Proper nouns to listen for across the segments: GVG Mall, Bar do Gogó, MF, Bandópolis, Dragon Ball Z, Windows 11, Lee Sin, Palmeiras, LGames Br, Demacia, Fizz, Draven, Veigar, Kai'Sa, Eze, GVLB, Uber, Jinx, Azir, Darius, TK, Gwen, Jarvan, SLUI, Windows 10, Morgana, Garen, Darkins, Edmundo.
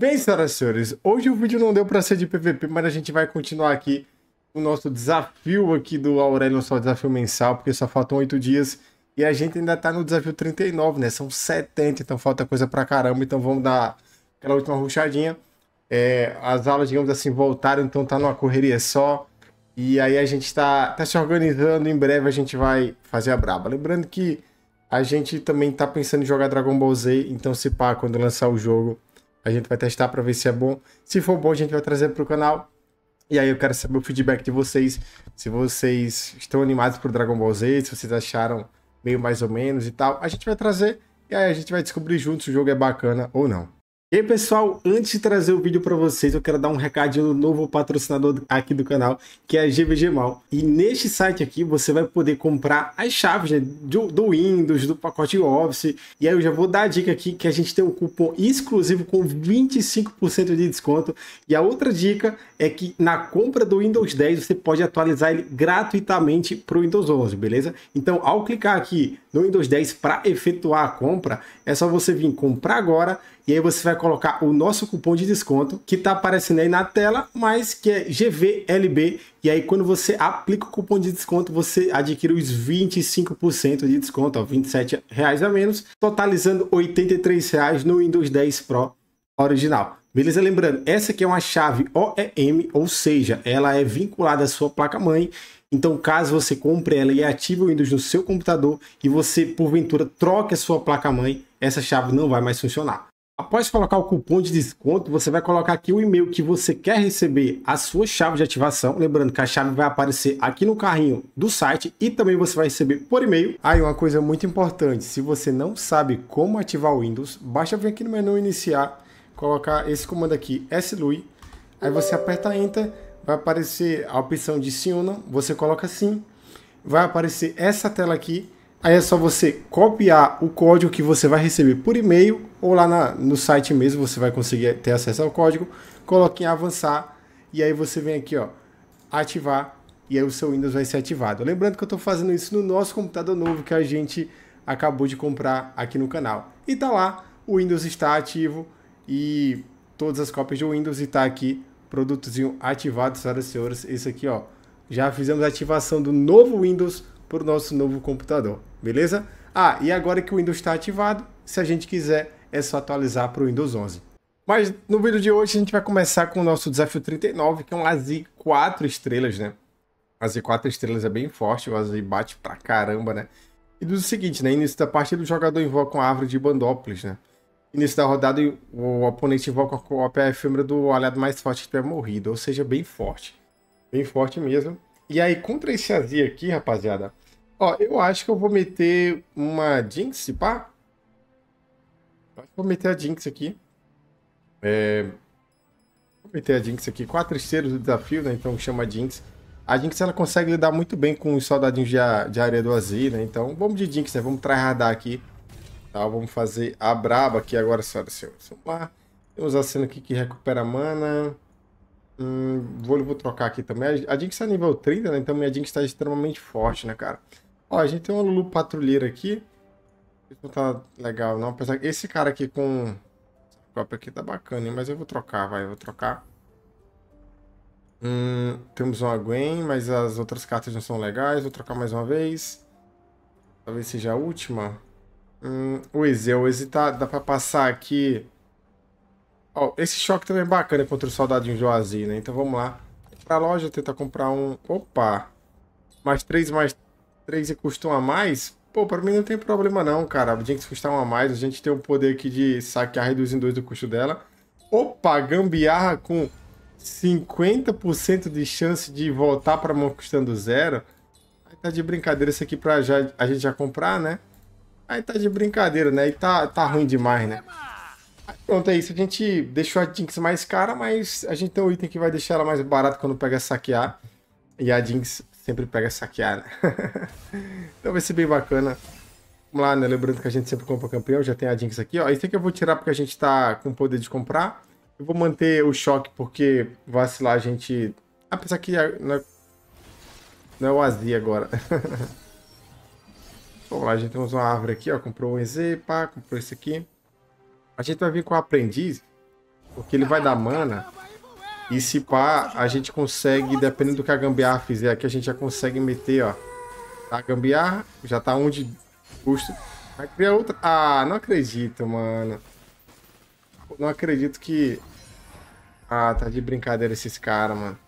Bem, senhoras e senhores, hoje o vídeo não deu para ser de PVP, mas a gente vai continuar aqui o nosso desafio aqui do Aurelion Sol, desafio mensal, porque só faltam 8 dias e a gente ainda tá no desafio 39, né? São 70, então falta coisa pra caramba, então vamos dar aquela última ruchadinha. As aulas, digamos assim, voltaram, então tá numa correria só. E aí a gente tá se organizando, em breve a gente vai fazer a braba. Lembrando que a gente também tá pensando em jogar Dragon Ball Z, então se pá, quando lançar o jogo... A gente vai testar para ver se é bom. Se for bom, a gente vai trazer para o canal. E aí eu quero saber o feedback de vocês. Se vocês estão animados por Dragon Ball Z, se vocês acharam meio mais ou menos e tal. A gente vai trazer e aí a gente vai descobrir juntos se o jogo é bacana ou não. E aí, pessoal, antes de trazer o vídeo para vocês, eu quero dar um recadinho no novo patrocinador aqui do canal, que é a GVG Mall. E neste site aqui, você vai poder comprar as chaves, né, do Windows, do pacote Office. E aí eu já vou dar a dica aqui, que a gente tem um cupom exclusivo com 25% de desconto. E a outra dica é que na compra do Windows 10, você pode atualizar ele gratuitamente para o Windows 11, beleza? Então, ao clicar aqui no Windows 10 para efetuar a compra, é só você vir comprar agora. E aí você vai colocar o nosso cupom de desconto, que tá aparecendo aí na tela, mas que é GVLB. E aí quando você aplica o cupom de desconto, você adquire os 25% de desconto, ó, R$27 a menos, totalizando R$83 no Windows 10 Pro original. Beleza? Lembrando, essa aqui é uma chave OEM, ou seja, ela é vinculada à sua placa-mãe. Então, caso você compre ela e ative o Windows no seu computador e você, porventura, troque a sua placa-mãe, essa chave não vai mais funcionar. Após colocar o cupom de desconto, você vai colocar aqui o e-mail que você quer receber a sua chave de ativação. Lembrando que a chave vai aparecer aqui no carrinho do site e também você vai receber por e-mail. Aí uma coisa muito importante, se você não sabe como ativar o Windows, basta vir aqui no menu iniciar, colocar esse comando aqui, SLUI. Aí você aperta Enter, vai aparecer a opção de sim ou não, você coloca sim. Vai aparecer essa tela aqui. Aí é só você copiar o código que você vai receber por e-mail ou lá no site mesmo, você vai conseguir ter acesso ao código. Coloque em avançar e aí você vem aqui, ó, ativar e aí o seu Windows vai ser ativado. Lembrando que eu estou fazendo isso no nosso computador novo que a gente acabou de comprar aqui no canal. E tá lá, o Windows está ativo e todas as cópias do Windows e tá aqui, produtozinho ativado, senhoras e senhores. Esse aqui, ó, já fizemos a ativação do novo Windows para o nosso novo computador, beleza? Ah, e agora que o Windows está ativado, se a gente quiser, é só atualizar para o Windows 11. Mas no vídeo de hoje a gente vai começar com o nosso desafio 39, que é um Azir 4 estrelas, né? Azir 4 estrelas é bem forte, o Azir bate pra caramba, né? E diz o seguinte, né? Início da partida, o jogador invoca uma árvore de Bandópolis, né? Início da rodada, o oponente invoca a OP efêmera do aliado mais forte que tiver morrido, ou seja, bem forte mesmo. E aí, contra esse Azir aqui, rapaziada, ó, eu acho que eu vou meter uma Jinx, pá. Vou meter a Jinx aqui. Vou meter a Jinx aqui. 4 estrelas do desafio, né? Então chama a Jinx. A Jinx, ela consegue lidar muito bem com os soldadinhos de areia do Azir, né? Então, vamos de Jinx, né? Vamos tryhardar aqui. Tá, vamos fazer a braba aqui agora, senhoras e senhores. Vamos lá. Temos a Senna aqui que recupera mana. Vou trocar aqui também. A Jinx é nível 30, né? Então minha Jinx está extremamente forte, né, cara? Ó, a gente tem uma Lulu patrulheira aqui. Isso não tá legal, não. Apesar que esse cara aqui com... Essa cópia aqui tá bacana, hein? Mas eu vou trocar, vai. Eu vou trocar. Temos uma Gwen, mas as outras cartas não são legais. Vou trocar mais uma vez. Talvez seja a última. O Eze. O Eze tá... Dá pra passar aqui... Oh, esse choque também é bacana contra o soldadinho de Azir, né? Então vamos lá. Pra loja, tentar comprar um... Opa! Mais 3 e custa 1 a mais? Pô, pra mim não tem problema não, cara. A Jinx custar 1 a mais. A gente tem o poder aqui de saquear reduzindo 2 do custo dela. Opa! Gambiarra com 50% de chance de voltar pra mão custando 0. Aí tá de brincadeira isso aqui pra já, a gente já comprar, né? Aí tá de brincadeira, né? E tá ruim demais, né? Pronto, é isso. A gente deixou a Jinx mais cara, mas a gente tem um item que vai deixar ela mais barata quando pega saquear. E a Jinx sempre pega saquear, né? Então vai ser bem bacana. Vamos lá, né? Lembrando que a gente sempre compra campeão. Já tem a Jinx aqui, ó. Isso aqui eu vou tirar porque a gente tá com poder de comprar. Eu vou manter o choque porque vacilar a gente... Apesar que não é o Azir agora. Vamos lá, a gente temos uma árvore aqui, ó. Comprou um EZ, pá. Comprou esse aqui. A gente vai vir com o aprendiz. Porque ele vai dar mana. E se pá, a gente consegue, dependendo do que a gambiarra fizer aqui, a gente já consegue meter, ó. A gambiarra já tá um de custo. Vai criar outra. Ah, não acredito, mano. Não acredito que... Ah, tá de brincadeira esses caras, mano.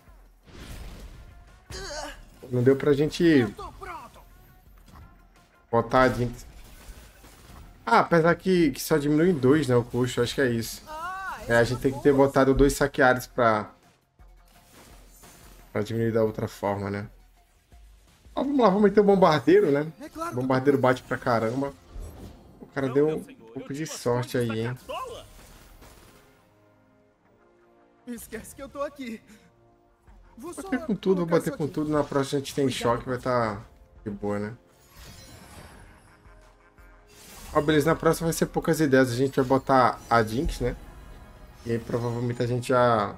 Não deu pra gente... botar a Jinx. Ah, apesar que só diminui em 2, né, o custo. Acho que é isso. É, a gente tem que ter botado 2 saqueares pra diminuir da outra forma, né? Ah, vamos lá, vamos meter o bombardeiro, né? O bombardeiro bate pra caramba. O cara deu um pouco de sorte aí, hein? Esquece que eu tô aqui. Vou bater com tudo, vou bater com tudo. Na próxima a gente tem choque, vai estar de boa, né? Ó, beleza, na próxima vai ser poucas ideias. A gente vai botar a Jinx, né? E aí provavelmente a gente já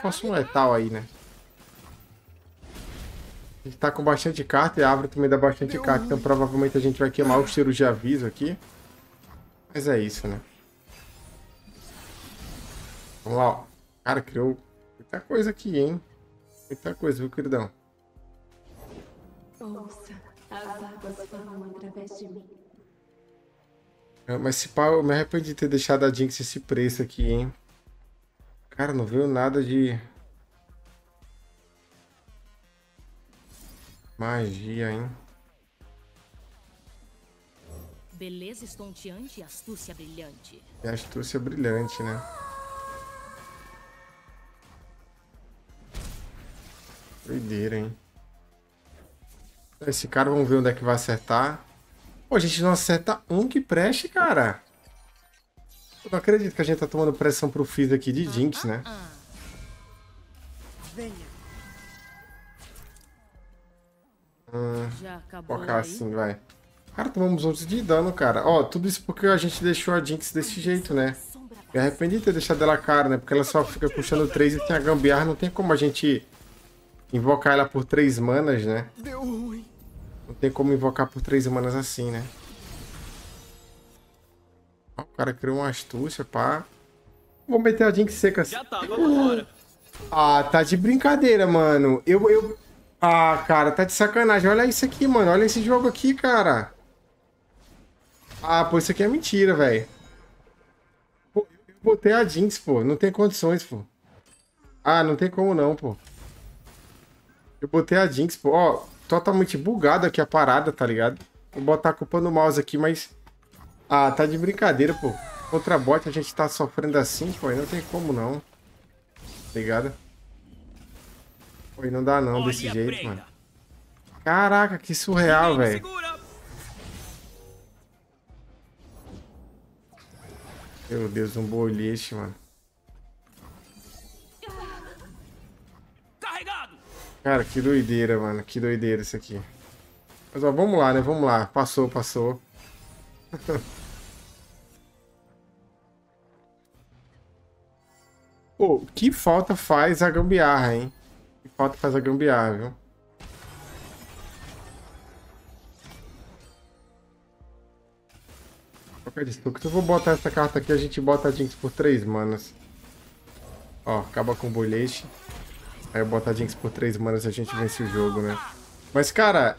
faça um letal aí, né? A gente tá com bastante carta e a árvore também dá bastante carta. Então provavelmente a gente vai queimar os tiros de aviso aqui. Mas é isso, né? Vamos lá, ó. Cara, criou muita coisa aqui, hein? Muita coisa, viu, queridão? Ouça, as águas falam através de mim. Mas se pá, eu me arrependo de ter deixado a Jinx esse preço aqui, hein? Cara, não veio nada de... magia, hein? Beleza estonteante e astúcia brilhante. E astúcia brilhante, né? Doideira, hein? Esse cara, vamos ver onde é que vai acertar. Pô, a gente não acerta um que preste, cara. Eu não acredito que a gente tá tomando pressão pro Fizz aqui de Jinx, né? Vou colocar assim, vai. Cara, tomamos 11 de dano, cara. Ó, tudo isso porque a gente deixou a Jinx desse jeito, né? Me arrependi de ter deixado ela cara, né? Porque ela só fica puxando 3 e tem a gambiarra. Não tem como a gente... invocar ela por 3 manas, né? Deu ruim. Não tem como invocar por 3 manas assim, né? Ó, o cara criou uma astúcia, pá. Vou meter a Jinx seca assim. Já tá, agora. Ah, tá de brincadeira, mano. Ah, cara, tá de sacanagem. Olha isso aqui, mano. Olha esse jogo aqui, cara. Ah, pô, isso aqui é mentira, velho. Eu botei a Jinx, pô. Não tem condições, pô. Ah, não tem como não, pô. Eu botei a Jinx, pô. Ó, totalmente bugado aqui a parada, tá ligado? Vou botar a culpa no mouse aqui, mas... ah, tá de brincadeira, pô. Contra bot a gente tá sofrendo assim, pô. Não tem como, não. Tá ligado? Pô, não dá não desse jeito, mano. Caraca, que surreal, velho. Meu Deus, um boliche, mano. Cara, que doideira, mano. Que doideira isso aqui. Mas, ó, vamos lá, né? Vamos lá. Passou, passou. Pô, que falta faz a gambiarra, hein? Que falta faz a gambiarra, viu? Qualquer desculpa. Eu vou botar essa carta aqui, a gente bota a Jinx por 3 manas. Ó, acaba com o boleche. Aí eu botar a Jinx por 3 manas e a gente vence o jogo, né? Mas, cara,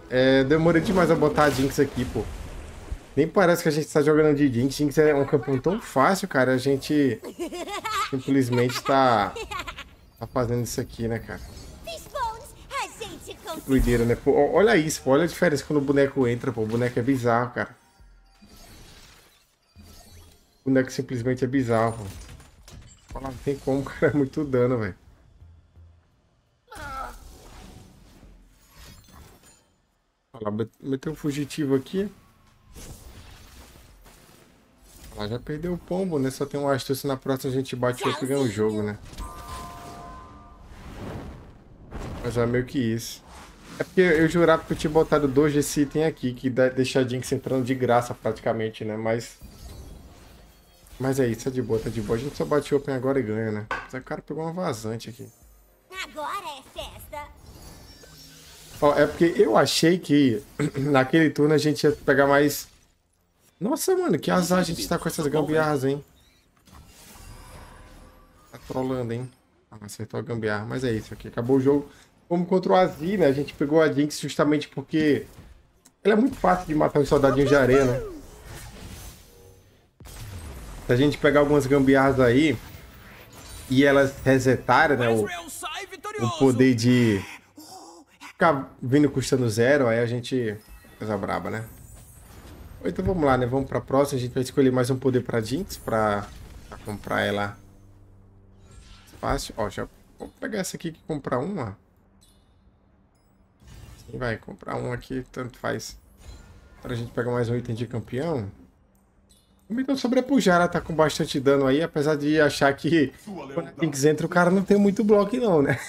demorei demais a botar a Jinx aqui, pô. Nem parece que a gente tá jogando de Jinx. Jinx é um campeão tão fácil, cara. A gente simplesmente tá fazendo isso aqui, né, cara? Que doideira, né? Pô, olha isso, pô. Olha a diferença quando o boneco entra, pô. O boneco é bizarro, cara. O boneco simplesmente é bizarro, pô. Não tem como, cara. É muito dano, velho. Meteu um fugitivo aqui. Ela já perdeu o pombo, né? Só tem uma astúcia. Na próxima a gente bate e ganha o jogo, né? Mas é meio que isso. É porque eu jurava que eu tinha botado 2 desse item aqui, que deixa a Jinx entrando de graça praticamente, né? Mas é isso, tá de boa, tá de boa. A gente só bate open agora e ganha, né? Esse cara pegou uma vazante aqui. Agora é festa! Oh, é porque eu achei que naquele turno a gente ia pegar mais... Nossa, mano, que azar a gente tá com essas gambiarras, hein? Tá trolando, hein? Acertou a gambiarra. Mas é isso aqui. Acabou o jogo. Como contra o Azir, né? A gente pegou a Jinx justamente porque ela é muito fácil de matar os soldadinhos de areia, né? Se a gente pegar algumas gambiarras aí e elas resetarem, né? O poder de ficar vindo custando zero, aí a gente... coisa braba, né? Então vamos lá, né? Vamos pra próxima. A gente vai escolher mais um poder pra Jinx, pra comprar ela fácil. Ó, já vou pegar essa aqui que comprar uma. Vai comprar um aqui, tanto faz. Para a gente pegar mais um item de campeão. Então sobrepujar, ela tá com bastante dano aí, apesar de achar que quando a Jinx entra o cara não tem muito bloco não, né?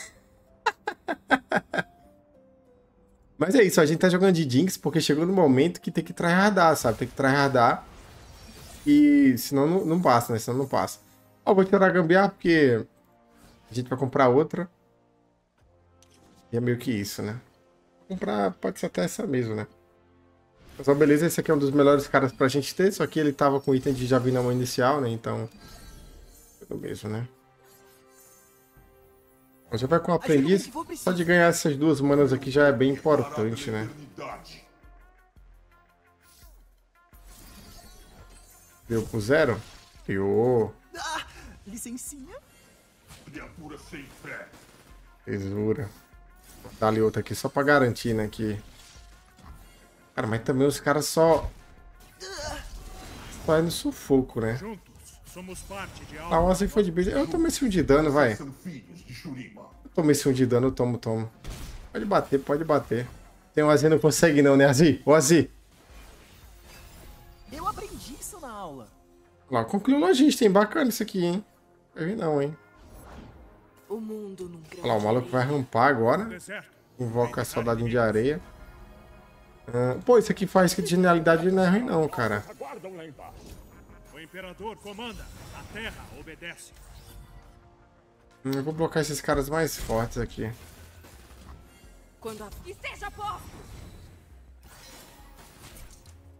Mas é isso, a gente tá jogando de Jinx porque chegou no momento que tem que tryhardar, sabe? Tem que tryhardar e senão não passa, né? Senão não passa. Ó, vou tirar a gambiarra porque a gente vai comprar outra. E é meio que isso, né? Comprar, pode ser até essa mesmo, né? Mas ó, beleza, esse aqui é um dos melhores caras pra gente ter, só que ele tava com item de Javin na mão inicial, né? Então, pelo mesmo, né? Já vai com o aprendiz, só de ganhar essas duas manas aqui já é bem importante, né? Deu pro zero? Deu. Licencinha? Tesoura. Dá ali outra aqui, só pra garantir, né, que... Cara, mas também os caras só é no sufoco, né? Ah, o Azir foi de base. Eu tomei esse 1 de dano, vai. Eu tomei esse 1 de dano, eu tomo. Pode bater, pode bater. Tem um Azir, não consegue não, né, Azir? Ô, Azir! Eu aprendi isso na aula. Lá, concluiu o lojista, hein? Bacana isso aqui, hein? Não vi não, hein? Olha lá, o maluco vai rampar agora. Invoca soldadinho de areia. Pô, isso aqui faz que de genialidade não é ruim não, cara. Eu vou bloquear esses caras mais fortes aqui.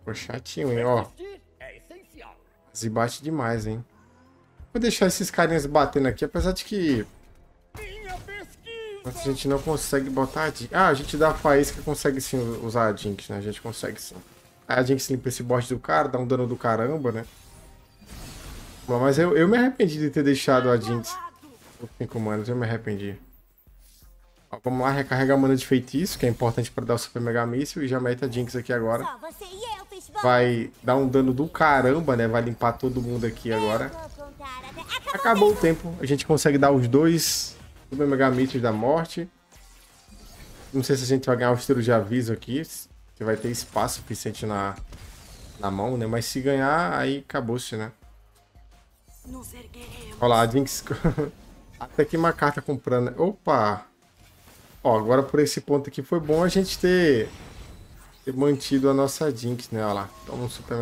Pô, chatinho, hein, ó. Se bate demais, hein. Vou deixar esses carinhas batendo aqui, apesar de que... Mas a gente não consegue botar a Jinx. Ah, a gente dá a faísca, consegue sim usar a Jinx, né? A gente consegue sim. A Jinx limpa esse boss do cara, dá um dano do caramba, né? Mas eu me arrependi de ter deixado a Jinx por 5 manas, eu me arrependi. Ó, vamos lá, recarregar a mana de feitiço, que é importante pra dar o super mega míssil. E já mete a Jinx aqui agora. Vai dar um dano do caramba, né? Vai limpar todo mundo aqui agora. Acabou o tempo, a gente consegue dar os dois... Super mega mitos da morte. Não sei se a gente vai ganhar os tiros de aviso aqui. Se vai ter espaço suficiente na mão, né? Mas se ganhar, aí acabou-se, né? Olha lá, a Jinx. Até que uma carta comprando. Opa! Ó, agora por esse ponto aqui foi bom a gente ter mantido a nossa Jinx, né? Olha lá. Toma um super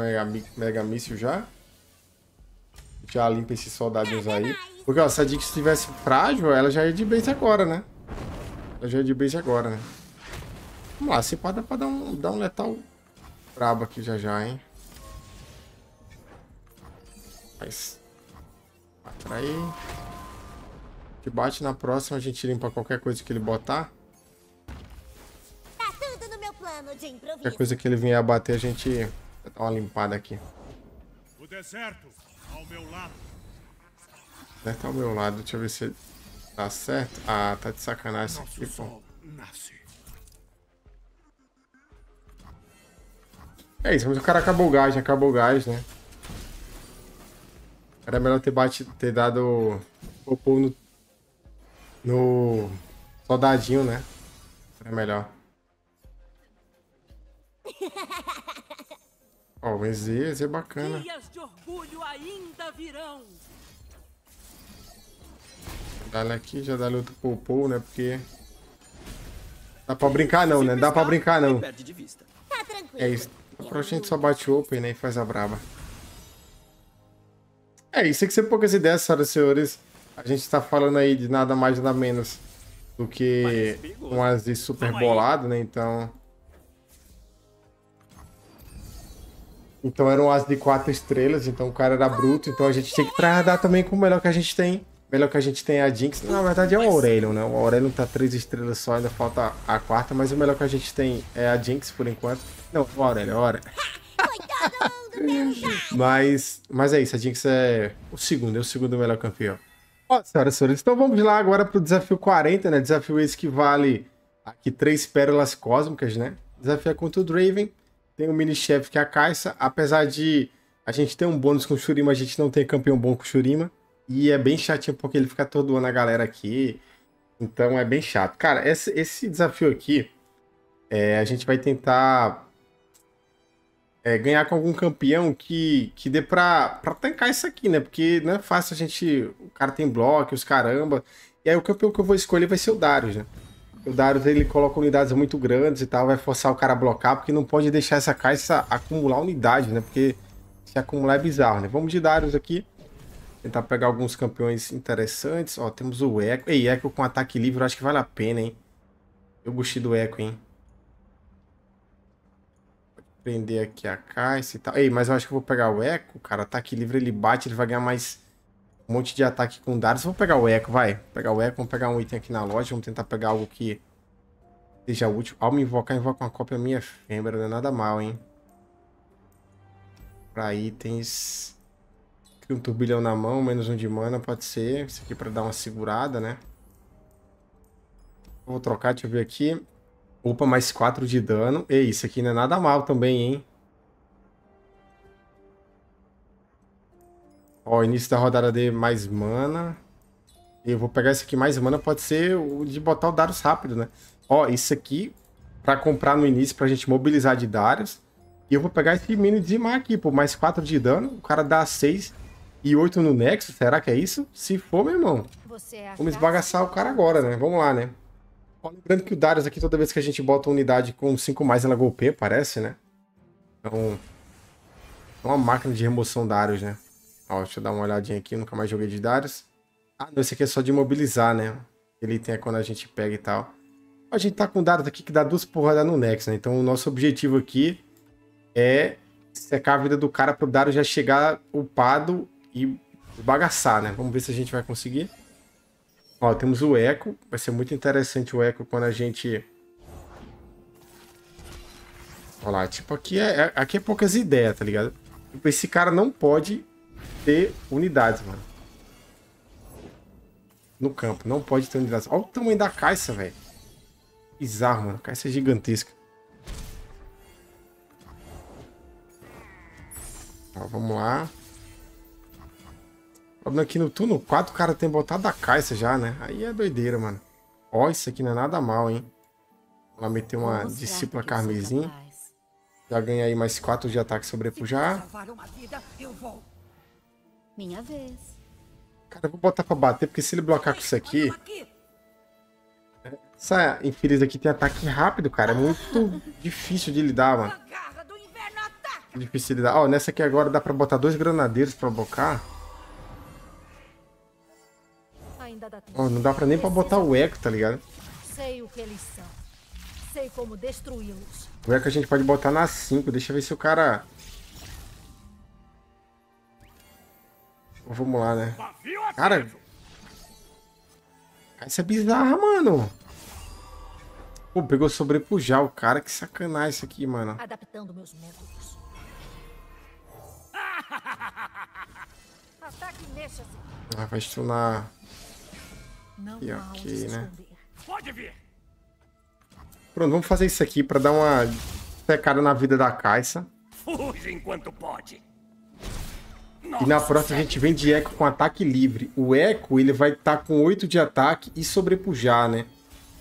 mega míssil já. Já limpa esses soldadinhos aí. Porque, ó, se a Jinx estivesse frágil, ela já ia de base agora, né? Ela já ia de base agora, né? Vamos lá, se pá, dá pra dar um letal brabo aqui já, hein? Mas... Atrair. Que bate na próxima, a gente limpa qualquer coisa que ele botar. Tá tudo no meu plano de improviso. Qualquer coisa que ele vier bater, a gente dá uma limpada aqui. O deserto ao meu lado. Tá ao meu lado, deixa eu ver se tá certo. Ah, tá de sacanagem isso aqui, pô. É isso, mas o cara acabou o gás, né? Era melhor ter dado o pulo no soldadinho, né? Era melhor. Ó, o Eze é bacana. Dias de orgulho ainda virão. Dá-lhe aqui, já dá-lhe outro popô, né? Porque... Dá pra brincar não, né? Dá pra brincar não. É isso. Pra gente só bate o open, né? E faz a braba. É isso, tem que ser poucas ideias, senhoras e senhores. A gente tá falando aí de nada mais nada menos do que um Azir super bolado, né? Então era um Azir de 4 estrelas, então o cara era bruto. Então a gente tem que tryhardar também com o melhor que a gente tem. Melhor que a gente tem a Jinx. Na verdade é o Aurelion, né? O Aurelion tá 3 estrelas só, ainda falta a 4ª, mas o melhor que a gente tem é a Jinx por enquanto. Não, o Aurelion, Mas é isso, a Jinx é o segundo melhor campeão. Ó, senhoras e senhores, então vamos lá agora pro desafio 40, né? Desafio esse que vale aqui 3 pérolas cósmicas, né? Desafio é contra o Draven. Tem um mini-chefe que é a Kai'Sa. Apesar de a gente ter um bônus com o Shurima, a gente não tem campeão bom com o Shurima. E é bem chatinho porque ele fica atordoando a galera aqui. Então é bem chato. Cara, esse desafio aqui, a gente vai tentar ganhar com algum campeão que dê pra tancar isso aqui, né? Porque não é fácil a gente... O cara tem bloco, os caramba. E aí o campeão que eu vou escolher vai ser o Darius, né? O Darius, ele coloca unidades muito grandes e tal. Vai forçar o cara a blocar, porque não pode deixar essa Kai'Sa acumular unidade, né? Porque se acumular é bizarro, né? Vamos de Darius aqui. Tentar pegar alguns campeões interessantes. Ó, temos o Ekko. Ei, Ekko com ataque livre, eu acho que vale a pena, hein? Eu gostei do Ekko, hein? Vou prender aqui a Kai'Sa e tal. Ei, mas eu acho que eu vou pegar o Ekko, cara. Ataque livre, ele bate, ele vai ganhar mais um monte de ataque com dados. Vou pegar o Ekko, vai. Pegar o Ekko, vamos pegar um item aqui na loja. Vamos tentar pegar algo que seja útil. Ao me invocar, invoca uma cópia minha efêmera. Não é nada mal, hein? Pra itens... Um turbilhão na mão, menos 1 de mana, pode ser. Isso aqui pra dar uma segurada, né? Vou trocar, deixa eu ver aqui. Opa, mais 4 de dano. Ei, isso aqui não é nada mal também, hein? Ó, início da rodada de mais mana. Eu vou pegar isso aqui mais mana, pode ser o de botar o Darius rápido, né? Ó, isso aqui pra comprar no início, pra gente mobilizar de Darius. E eu vou pegar esse mini Dimar aqui, pô. Mais 4 de dano, o cara dá 6... E 8 no Nexus, será que é isso? Se for, meu irmão, vamos esbagaçar o cara agora, né? Vamos lá, né? Ó, lembrando que o Darius aqui, toda vez que a gente bota unidade com 5 mais, ela golpeia, parece, né? Então, é uma máquina de remoção Darius, né? Ó, deixa eu dar uma olhadinha aqui, eu nunca mais joguei de Darius. Ah, não, esse aqui é só de imobilizar, né? Ele item é quando a gente pega e tal. A gente tá com o Darius aqui que dá 2 porradas no Nexus, né? Então, o nosso objetivo aqui é secar a vida do cara pro Darius já chegar upado e bagaçar, né? Vamos ver se a gente vai conseguir. Ó, temos o Ekko. Vai ser muito interessante o Ekko quando a gente... Olha lá, tipo, aqui é poucas ideias, tá ligado? Tipo, esse cara não pode ter unidades, mano. No campo, não pode ter unidades. Olha o tamanho da Kai'Sa, velho. Bizarro, mano. A Kai'Sa é gigantesca. Ó, vamos lá. O problema é que no turno 4 o cara tem botado a Kai'Sa já, né? Aí é doideira, mano. Ó, isso aqui não é nada mal, hein? Vamos lá meter uma discípula carmesim. Já ganhei aí mais 4 de ataque sobrepujar. Cara, eu vou botar pra bater, porque se ele blocar com isso aqui... Essa infeliz aqui tem ataque rápido, cara. É muito difícil de lidar, mano. Difícil de lidar. Ó, nessa aqui agora dá pra botar 2 granadeiros pra blocar. Oh, não dá pra nem pra botar o Ekko, tá ligado? Sei o que eles são. Sei como destruí-los. O Ekko a gente pode botar na 5. Deixa eu ver se o cara... Vamos lá, né? Cara... Isso é bizarro, mano. Pô, pegou sobrepujar o cara. Que sacanagem isso aqui, mano. Adaptando meus métodos. Ataque mexa-se. Ah, vai stunar... E ok, né? Pronto, vamos fazer isso aqui pra dar uma secada na vida da Kai'Sa. E na próxima a gente vem de Ekko com ataque livre. O Ekko, ele vai estar com 8 de ataque e sobrepujar, né?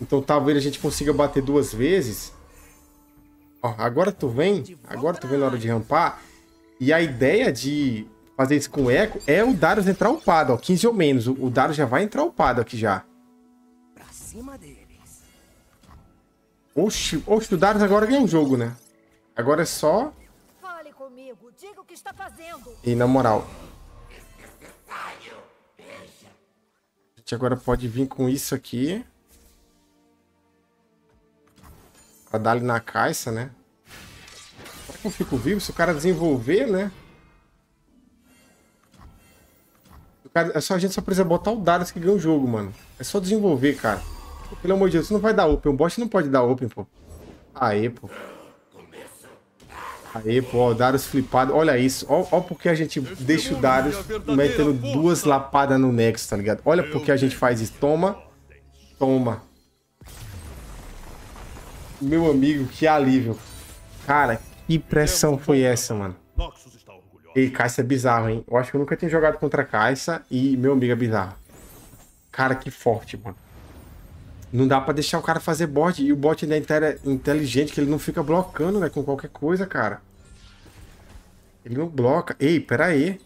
Então talvez a gente consiga bater 2 vezes. Ó, agora tu vem. Agora tu vem na hora de rampar. E a ideia de... fazer isso com o Ekko, é o Darius entrar upado, ó, 15 ou menos. O Darius já vai entrar upado aqui já. Pra cima deles. Oxi, oxi, o Darius agora ganha um jogo, né? Agora é só... Fale comigo, diga o que está fazendo. E na moral. A gente agora pode vir com isso aqui. Pra dar ali na Kai'Sa, né? Será que eu fico vivo? Se o cara desenvolver, né? Cara, a gente só precisa botar o Darius que ganha o jogo, mano. É só desenvolver, cara. Pelo amor de Deus, você não vai dar open. O bot não pode dar open, pô. Aê, pô. Aê, pô. Ó, o Darius flipado. Olha isso. Ó porque a gente deixa o Darius metendo duas lapadas no Nexus, tá ligado? Olha porque a gente faz isso. Toma. Toma. Meu amigo, que alívio. Cara, que pressão foi essa, mano? Ei, Kai'Sa é bizarro, hein? Eu acho que eu nunca tinha jogado contra Kai'Sa e, meu amigo, é bizarro. Cara, que forte, mano. Não dá pra deixar o cara fazer bot. E o bot ainda é inteligente, que ele não fica blocando, né? Com qualquer coisa, cara. Ele não bloca. Ei, pera aí.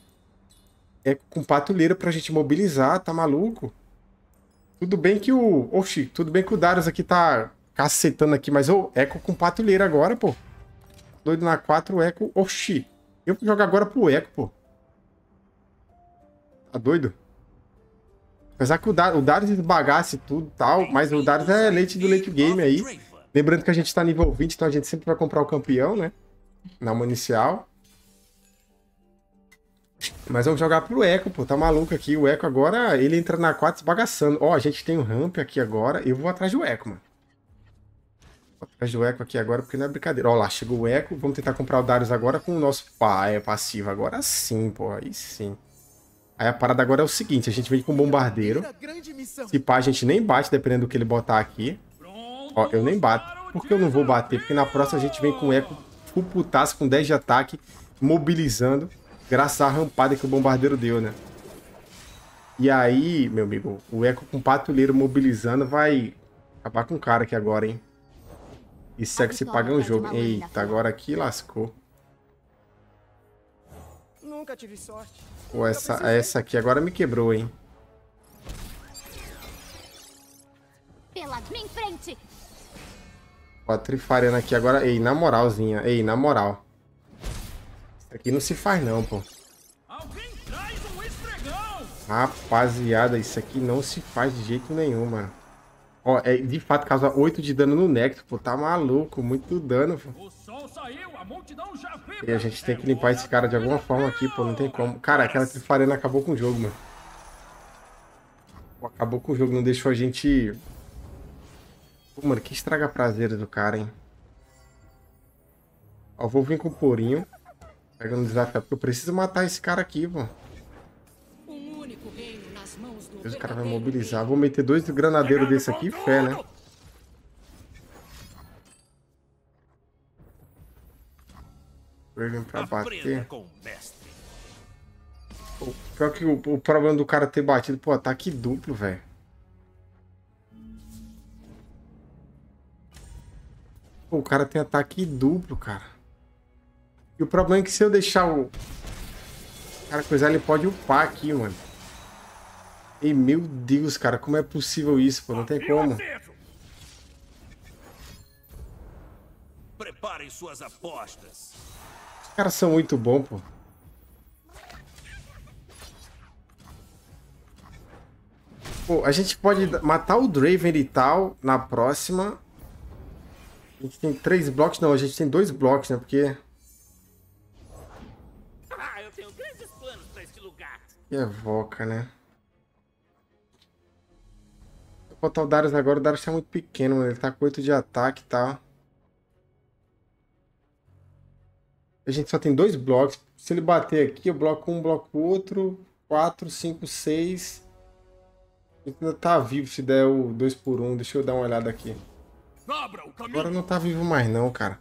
É com patulheiro pra gente mobilizar, tá maluco? Tudo bem que o... Oxi, tudo bem que o Darius aqui tá cacetando aqui, mas o Ekko com patulheiro agora, pô. Doido na 4, o Ekko... Oxi. Eu vou jogar agora pro Ekko, pô. Tá doido? Apesar que o Darius bagasse tudo e tal, mas o Darius é leite do late game aí. Lembrando que a gente tá nível 20, então a gente sempre vai comprar o campeão, né? Na mão inicial. Mas vamos jogar pro Ekko, pô. Tá maluco aqui. O Ekko agora, ele entra na 4 bagaçando. Ó, a gente tem um ramp aqui agora. Eu vou atrás do Ekko, mano. Atrás do Ekko aqui agora, porque não é brincadeira. Ó lá, chegou o Ekko. Vamos tentar comprar o Darius agora com o nosso passivo. Agora sim, pô. Aí sim. Aí a parada agora é o seguinte. A gente vem com o bombardeiro. Se pá, a gente nem bate, dependendo do que ele botar aqui. Ó, eu nem bato. Por que eu não vou bater? Porque na próxima a gente vem com o Ekko com putaço, com 10 de ataque, mobilizando, graças à rampada que o bombardeiro deu, né? E aí, meu amigo, o Ekko com patulheiro mobilizando vai acabar com o cara aqui agora, hein? Isso é que se paga um jogo. Eita, agora aqui lascou. Nunca tive sorte. Pô, essa aqui agora me quebrou, hein? Pela minha frente. Ó, a Trifariana aqui agora. Ei, na moralzinha. Ei, na moral. Isso aqui não se faz não, pô. Alguém traz um esfregão. Rapaziada, isso aqui não se faz de jeito nenhum, mano. Ó, é, de fato, causa 8 de dano no Nectar, pô. Tá maluco, muito dano, pô. O sol saiu, a multidão já vibra. E a gente tem que limpar esse cara de alguma forma aqui, pô. Não tem como. Cara, aquela Trifariana acabou com o jogo, mano. Pô, acabou com o jogo, não deixou a gente... Pô, mano, que estraga prazer do cara, hein. Ó, vou vir com o Porinho. Pegando o desafio, porque eu preciso matar esse cara aqui, pô. Deus, o cara vai mobilizar. Vou meter 2 do granadeiro desse aqui, fé, né? Draven pra bater. Pô, pior que o problema do cara ter batido, pô, ataque duplo, velho. Pô, o cara tem ataque duplo, cara. E o problema é que se eu deixar o... Cara, coisa, ele pode upar aqui, mano. Ei, meu Deus, cara, como é possível isso, pô? Não tem como. Preparem suas apostas. Os caras são muito bons, pô. Pô, a gente pode matar o Draven e tal na próxima. A gente tem 3 blocos, não, a gente tem 2 blocos, né? Porque... Ah, eu tenho grandes planos pra esse lugar. E evoca, né? Vou botar o Darius agora, o Darius tá muito pequeno, mano. Ele tá com 8 de ataque e tal. A gente só tem 2 blocos. Se ele bater aqui, eu bloco um, bloco outro. 4, 5, 6. Ele ainda tá vivo se der o 2x1. Deixa eu dar uma olhada aqui. Agora não tá vivo mais não, cara.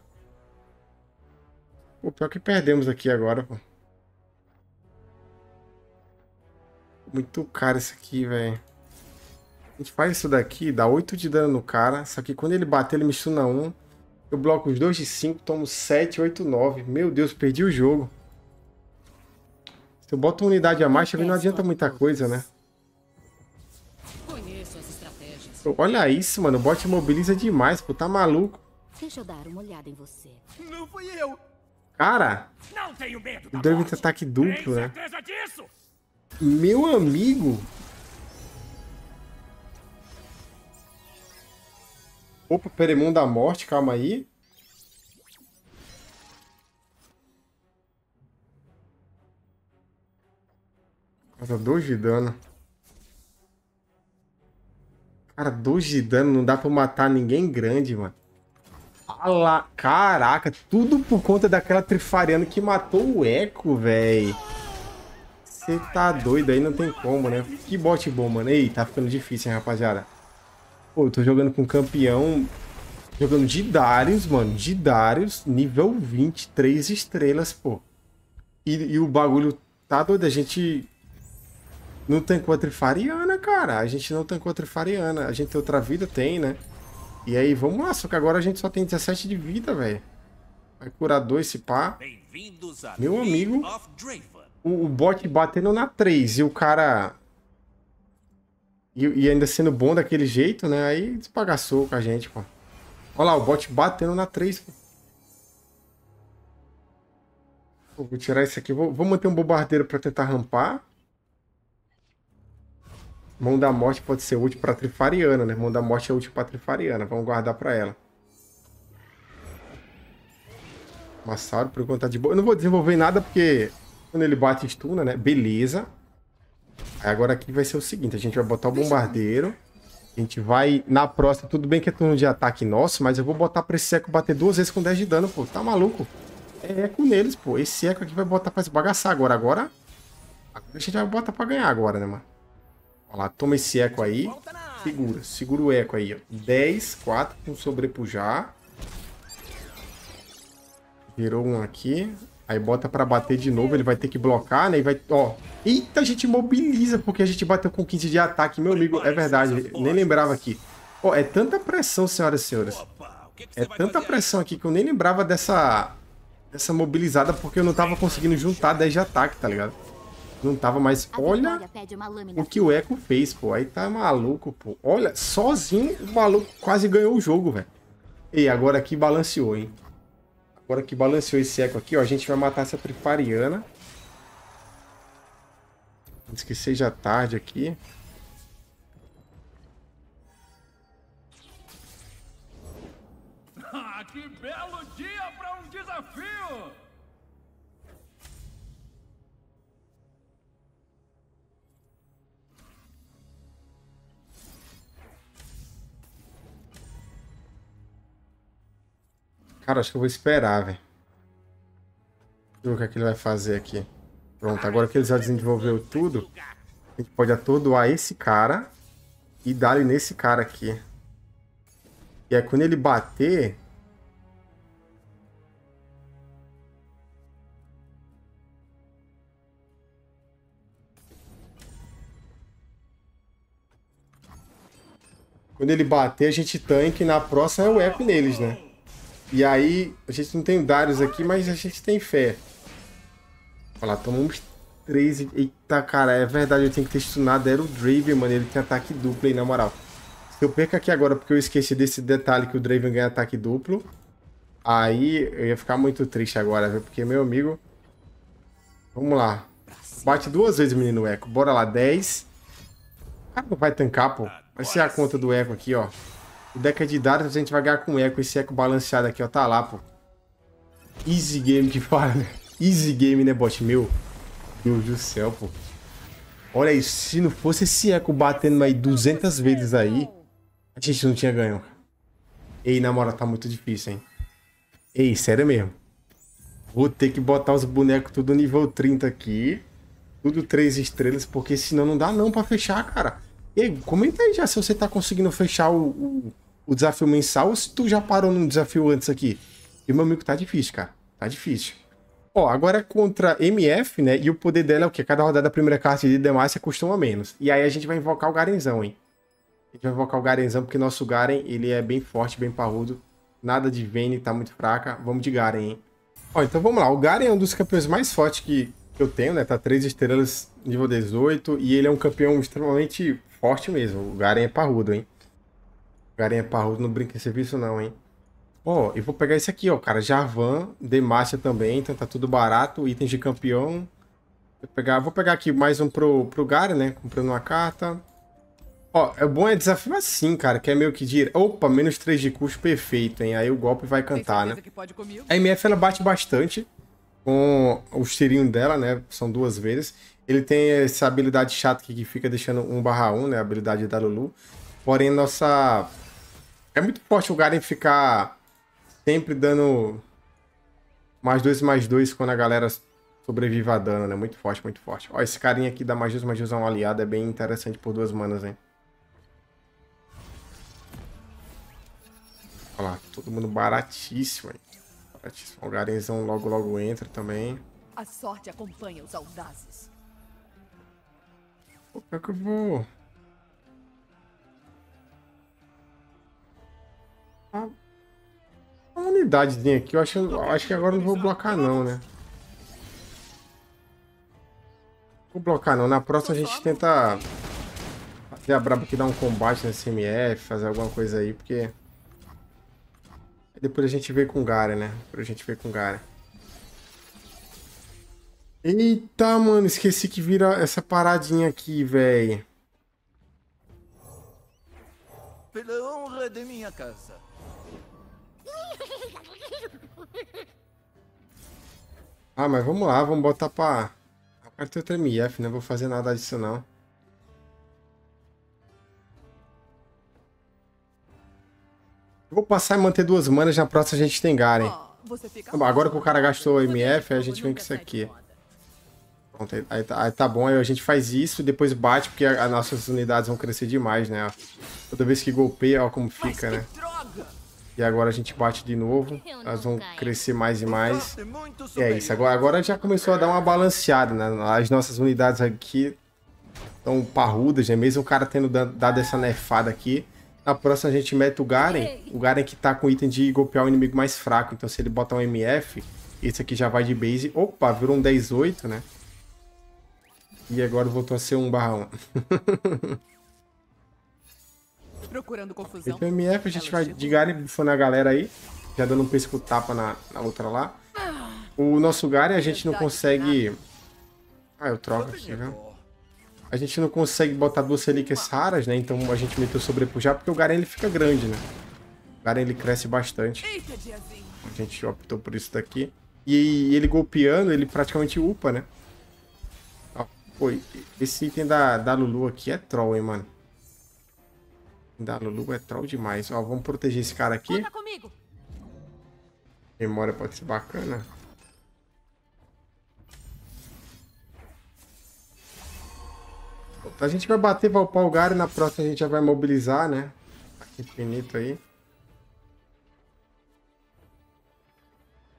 O pior que perdemos aqui agora, pô. Muito caro isso aqui, velho. A gente faz isso daqui, dá 8 de dano no cara, só que quando ele bater ele me stuna 1, eu bloco os 2 de 5, tomo 7, 8, 9. Meu Deus, perdi o jogo. Se eu boto uma unidade a mais, também não adianta muita coisa, né? Pô, olha isso, mano, o bot mobiliza demais, pô, tá maluco. Deixa eu dar uma olhada em você. Não fui eu. Cara, não tenho medo da deve ter ataque duplo, né? Disso. Meu amigo... Opa, Peremon da Morte, calma aí. Mas Nossa, 2 de dano. Cara, 2 de dano. Não dá pra matar ninguém grande, mano. Fala. Caraca, tudo por conta daquela Trifariana que matou o Ekko, velho. Você tá doido aí, não tem como, né? Que bot bom, mano. Ei, tá ficando difícil, hein, rapaziada. Pô, eu tô jogando com um campeão... Jogando de Darius, mano. De Darius, nível 20, 3 estrelas, pô. E o bagulho tá doido. A gente não tancou a Trifariana, cara. A gente não tancou a Trifariana. A gente tem outra vida? Tem, né? E aí, vamos lá. Só que agora a gente só tem 17 de vida, velho. Vai curar 2, se pá. Meu amigo... O bot batendo na 3 e o cara... E ainda sendo bom daquele jeito, né? Aí despagaçou com a gente, pô. Olha lá, o bot batendo na 3, pô. Pô, vou tirar isso aqui. Vou manter um bombardeiro pra tentar rampar. Mão da Morte pode ser útil pra Trifariana, né? Mão da Morte é útil pra Trifariana. Vamos guardar pra ela. Massauro, por enquanto tá de boa. Eu não vou desenvolver nada porque... Quando ele bate, estuna, né? Beleza. Aí agora aqui vai ser o seguinte. A gente vai botar o bombardeiro. A gente vai na próxima. Tudo bem que é turno de ataque nosso, mas eu vou botar pra esse Ekko bater 2 vezes com 10 de dano, pô. Tá maluco? É Ekko neles, pô. Esse Ekko aqui vai botar pra se bagaçar agora. Agora a gente vai botar pra ganhar agora, né, mano? Olha lá. Toma esse Ekko aí. Segura. Segura o Ekko aí, ó. 10, 4 com sobrepujar. Virou um aqui. Aí bota pra bater de novo, ele vai ter que blocar, né? E vai, ó... Eita, a gente mobiliza, porque a gente bateu com 15 de ataque, meu amigo. É verdade, nem lembrava aqui. Ó, é tanta pressão, senhoras e senhores. É tanta pressão aqui que eu nem lembrava dessa mobilizada, porque eu não tava conseguindo juntar 10 de ataque, tá ligado? Não tava mais... Olha o que o Ekko fez, pô. Aí tá maluco, pô. Olha, sozinho o maluco quase ganhou o jogo, velho. E agora aqui balanceou, hein? Agora que balanceou esse Ekko aqui, ó, a gente vai matar essa Trifariana. Antes que seja tarde aqui. Ah, que belo dia para um desafio! Cara, acho que eu vou esperar, velho. Deixa eu ver o que, é que ele vai fazer aqui. Pronto, agora que ele já desenvolveu tudo, a gente pode atordoar esse cara e dar-lhe nesse cara aqui. E aí, quando ele bater... Quando ele bater, a gente tanque e na próxima é o Ekko neles, né? E aí, a gente não tem o Darius aqui, mas a gente tem fé. Olha lá, tomamos 3. Eita, cara, é verdade, eu tenho que ter stunado. Era o Draven, mano, ele tem ataque duplo aí, na moral. Se eu perco aqui agora porque eu esqueci desse detalhe que o Draven ganha ataque duplo, aí eu ia ficar muito triste agora, viu? Porque, meu amigo... Vamos lá. Bate 2 vezes, menino Ekko. Bora lá, 10. Ah, não vai tancar, pô. Vai ser a conta do Ekko aqui, ó. O deck é de Darius, a gente vai ganhar com o Ekko. Esse Ekko balanceado aqui, ó, tá lá, pô. Easy game que fala, né? Easy game, né, bot? Meu Deus do céu, pô. Olha isso, se não fosse esse Ekko batendo aí 200 vezes aí, a gente não tinha ganho. Ei, na moral, tá muito difícil, hein? Ei, sério mesmo. Vou ter que botar os bonecos tudo nível 30 aqui. Tudo 3 estrelas, porque senão não dá não pra fechar, cara. Ei, comenta aí já se você tá conseguindo fechar o desafio mensal ou se tu já parou num desafio antes aqui. E, meu amigo, tá difícil, cara. Tá difícil. Ó, agora é contra MF, né? E o poder dela é o quê? Cada rodada a primeira carta de Demacia custa 1 a menos. E aí a gente vai invocar o Garenzão, hein? A gente vai invocar o Garenzão porque nosso Garen, ele é bem forte, bem parrudo. Nada de Vayne, tá muito fraca. Vamos de Garen, hein? Ó, então vamos lá. O Garen é um dos campeões mais fortes que eu tenho, né? Tá 3 estrelas, nível 18. E ele é um campeão extremamente... forte mesmo, o Garen é parrudo, hein? O Garen é parrudo, não brinca em serviço não, hein? Ó, eu vou pegar esse aqui, ó, cara. Jarvan, Demacia também, então tá tudo barato. Itens de campeão. Vou pegar aqui mais um pro Garen, né? Comprando uma carta. Ó, é bom é desafio assim, cara, que é meio que dire... Opa, menos 3 de custo, perfeito, hein? Aí o golpe vai cantar, né? A MF, ela bate bastante com os tirinhos dela, né? São 2 vezes. Ele tem essa habilidade chata que fica deixando 1/1, né? A habilidade da Lulu. Porém, nossa... É muito forte o Garen ficar sempre dando +2/+2 quando a galera sobrevive a dano, né? Muito forte, muito forte. Ó, esse carinha aqui da mais 2/2 é um aliado. É bem interessante por 2 manas, hein? Olha lá, todo mundo baratíssimo, hein? Baratíssimo. O Garenzão logo, logo entra também. A sorte acompanha os audazes. Pô, pior que eu vou... Uma unidadezinha aqui, eu acho que agora eu não vou blocar não, né? Vou blocar não, na próxima a gente tenta fazer a braba aqui, dar um combate nesse MF, fazer alguma coisa aí, porque... Depois a gente vê com o Garen, né? Depois a gente vê com o Garen. Eita, mano, esqueci que vira essa paradinha aqui, velho. Pela honra de minha casa. Ah, mas vamos lá, vamos botar pra... A parte outra MF, não vou fazer nada disso não. Vou passar e manter 2 manas, na próxima a gente tem Garen. Agora que o cara gastou MF, a gente vem com isso aqui. Pronto, aí tá bom, aí a gente faz isso, depois bate, porque as nossas unidades vão crescer demais, né? Toda vez que golpeia, ó como fica, né? E agora a gente bate de novo, elas vão crescer mais e mais. E é isso, agora já começou a dar uma balanceada, né? As nossas unidades aqui estão parrudas, né? Mesmo o cara tendo dado essa nerfada aqui. Na próxima a gente mete o Garen que tá com o item de golpear o inimigo mais fraco. Então se ele botar um MF, esse aqui já vai de base. Opa, virou um 10/8, né? E agora voltou a ser 1/1. Procurando confusão. Então MF, a gente vai de Garen bufando a galera aí. Já dando um pesco-tapa na outra lá. O nosso Garen a gente não consegue... Ah, eu troco aqui, viu? A gente não consegue botar 2 relíquias raras, né? Então a gente meteu sobrepujar, porque o Garen ele fica grande, né? O Garen ele cresce bastante. A gente optou por isso daqui. E ele golpeando, ele praticamente upa, né? Ó, foi. Esse item da Lulu aqui é troll, hein, mano? Da Lulu é troll demais. Ó, vamos proteger esse cara aqui. Memória pode ser bacana. A gente vai bater, vai upar o Garen, na próxima a gente já vai mobilizar, né? Infinito aí.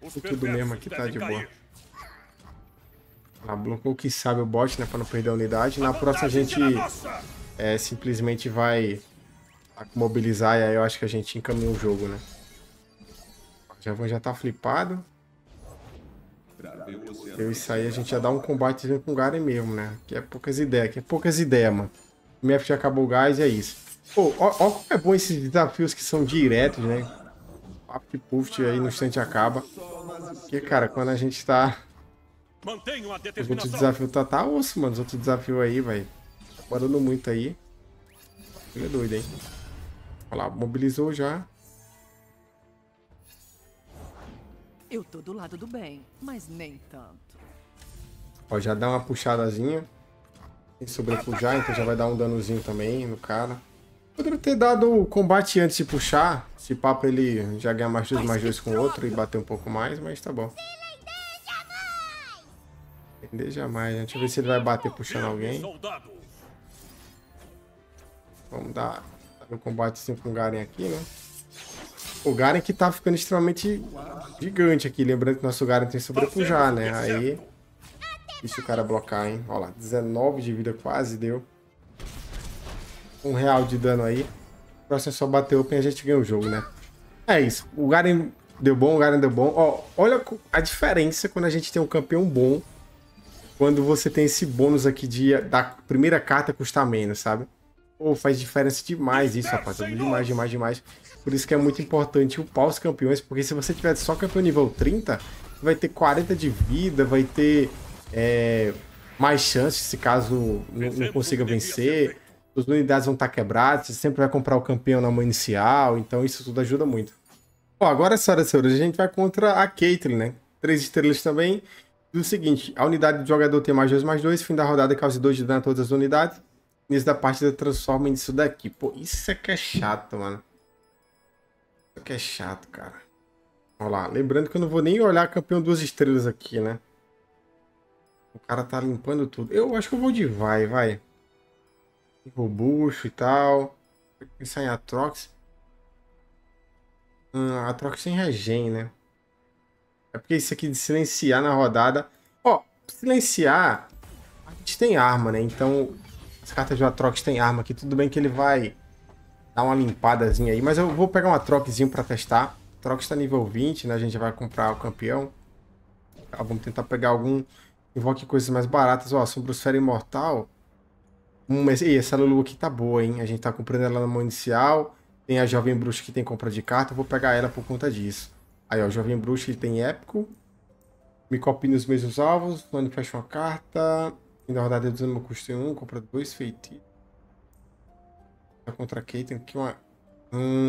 E tudo mesmo aqui tá de boa. Ah, bloqueou o que sabe o bot, né? Pra não perder a unidade. Na próxima a gente simplesmente vai mobilizar e aí eu acho que a gente encaminha o jogo, né? O Jarvan já tá flipado. Eu e sair, a gente ia dar um combatezinho com o Garen mesmo, né? Que é poucas ideias, mano. O MF já acabou o gás e é isso. Pô, ó como é bom esses desafios que são diretos, né? Papo de puff aí no instante acaba. Porque, cara, quando a gente tá... Os outros desafios tá osso, mano. Os outros desafios aí, velho. Tá parando muito aí. Ele é doido, hein? Olha lá, mobilizou já. Eu tô do lado do bem, mas nem tanto. Ó, já dá uma puxadazinha. Tem que sobrepujar, então já vai dar um danozinho também no cara. Poderia ter dado o combate antes de puxar. Esse papo ele já ganha mais 2/2 com o outro e bater um pouco mais, mas tá bom. Entender jamais, né? Deixa eu ver se ele vai bater puxando alguém. Vamos dar um combatezinho com o Garen aqui, né? O Garen que tá ficando extremamente gigante aqui. Lembrando que nosso Garen tem sobrepujar, né? Aí... Deixa o cara blocar, hein? Olha lá, 19 de vida quase deu. 1 real de dano aí. O próximo é só bater open e a gente ganha o jogo, né? É isso. O Garen deu bom, o Garen deu bom. Ó, olha a diferença quando a gente tem um campeão bom. Quando você tem esse bônus aqui da primeira carta custar menos, sabe? Pô, faz diferença demais isso, rapaz. Demais, demais, demais. Por isso que é muito importante upar os campeões, porque se você tiver só campeão nível 30, vai ter 40 de vida, vai ter mais chances se caso não consiga vencer, as unidades vão estar quebradas, você sempre vai comprar o campeão na mão inicial, então isso tudo ajuda muito. Bom, agora, senhoras e senhores, a gente vai contra a Caitlyn, né? 3 estrelas também, O seguinte, a unidade do jogador tem +2/+2, fim da rodada causa 2 de dano a todas as unidades. Início da partida transforma nisso daqui. Pô, isso é que é chato, mano. Isso é que é chato, cara. Olha lá, lembrando que eu não vou nem olhar campeão 2 estrelas aqui, né? O cara tá limpando tudo. Eu acho que eu vou de vai. Robusto e tal. Vou pensar em Aatrox. Aatrox sem regen, né? É porque isso aqui de silenciar na rodada... Ó, silenciar... A gente tem arma, né? Então, as cartas de Aatrox tem arma aqui. Tudo bem que ele vai dar uma limpadazinha aí. Mas eu vou pegar um Aatroxzinho pra testar. Aatrox tá nível 20, né? A gente vai comprar o campeão. Tá, vamos tentar pegar algum... Invoque coisas mais baratas. Ó, Sombrosfera Imortal. Mas, ei, essa Lulu aqui tá boa, hein? A gente tá comprando ela na mão inicial. Tem a Jovem Bruxa que tem compra de carta. Eu vou pegar ela por conta disso. Aí, ó, Jovem Bruxa, ele tem épico. Me copia nos mesmos alvos. Manifesta uma carta. Na rodada eu desanimo, custo 1. Compra 2 feitiços. Contra a Caitlyn. Aqui uma...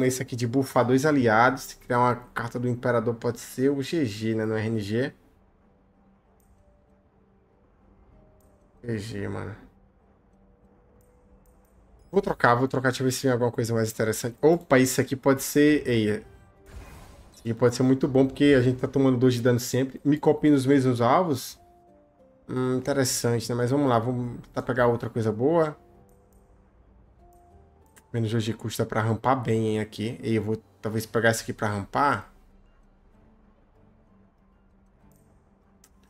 esse aqui de bufar 2 aliados. Se criar uma carta do Imperador, pode ser o GG, né? No RNG. GG, mano. Vou trocar. Deixa eu ver se tem alguma coisa mais interessante. Opa, isso aqui pode ser... Ei, e pode ser muito bom, porque a gente tá tomando 2 de dano sempre. Me copia nos mesmos alvos. Interessante, né? Mas vamos lá, vamos tentar pegar outra coisa boa. Menos 2 de custo dá pra rampar bem, hein, aqui. E eu vou talvez pegar esse aqui pra rampar.